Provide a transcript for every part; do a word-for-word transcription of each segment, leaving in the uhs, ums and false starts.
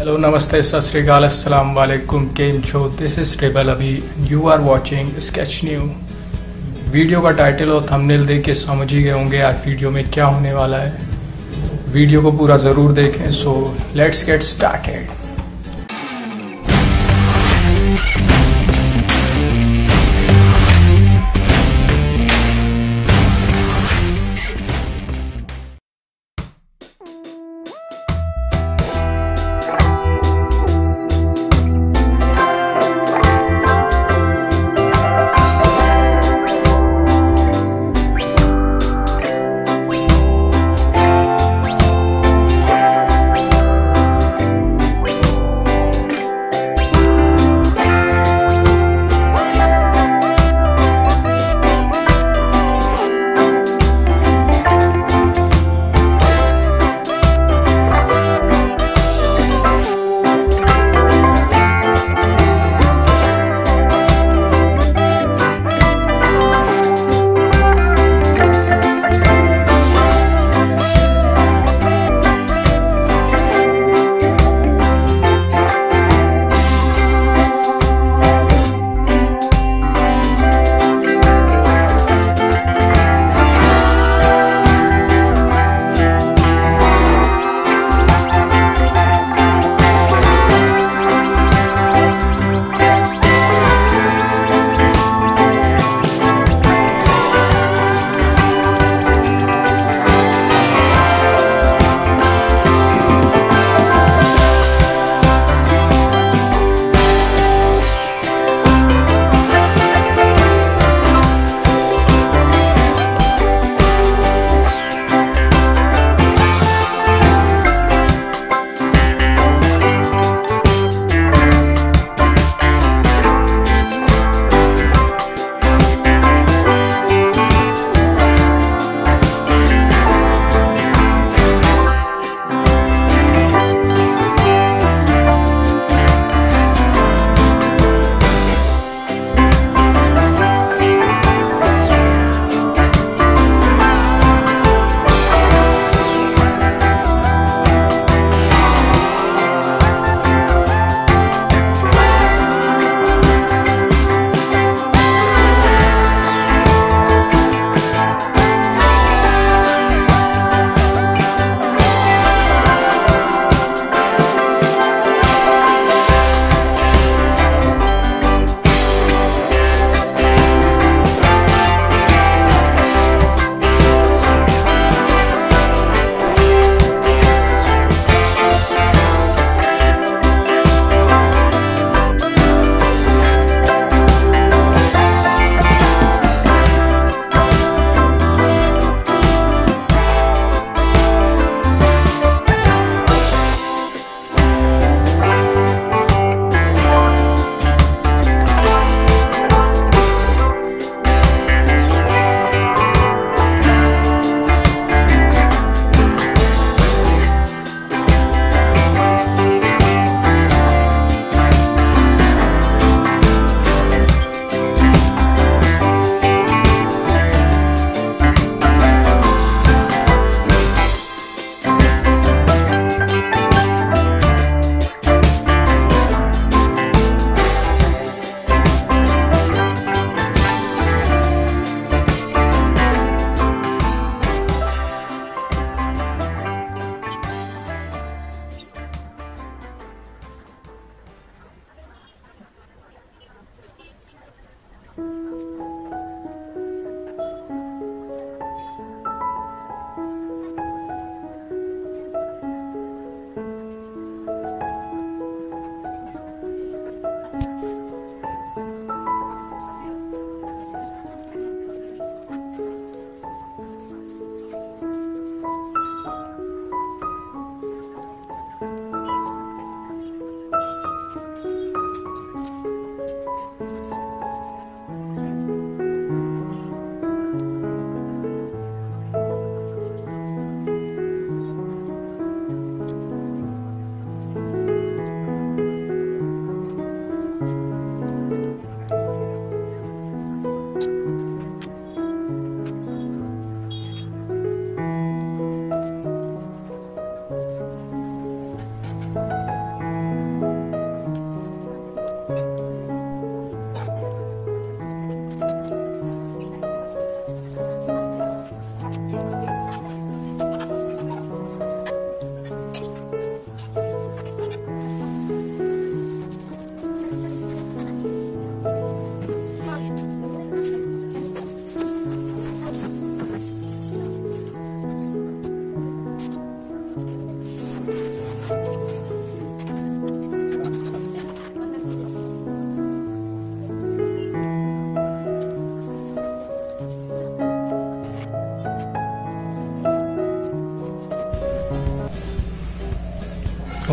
Hello, Namaste, Sat Sri Akal, Assalamu Alaikum, Kem Cho. This is Rebel Abhi and you are watching Sketch New. Video का title और thumbnail देख के समझ ही गए होंगे आज वीडियो में क्या होने वाला है. वीडियो को पूरा जरूर देखें. So let's get started.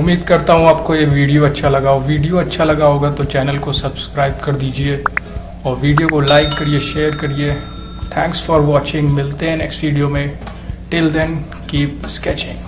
उम्मीद करता हूँ आपको ये वीडियो अच्छा लगा हो। वीडियो अच्छा लगा होगा तो चैनल को सब्सक्राइब कर दीजिए और वीडियो को लाइक करिए, शेयर करिए। Thanks for watching. मिलते हैं नेक्स्ट वीडियो में। Till then keep sketching.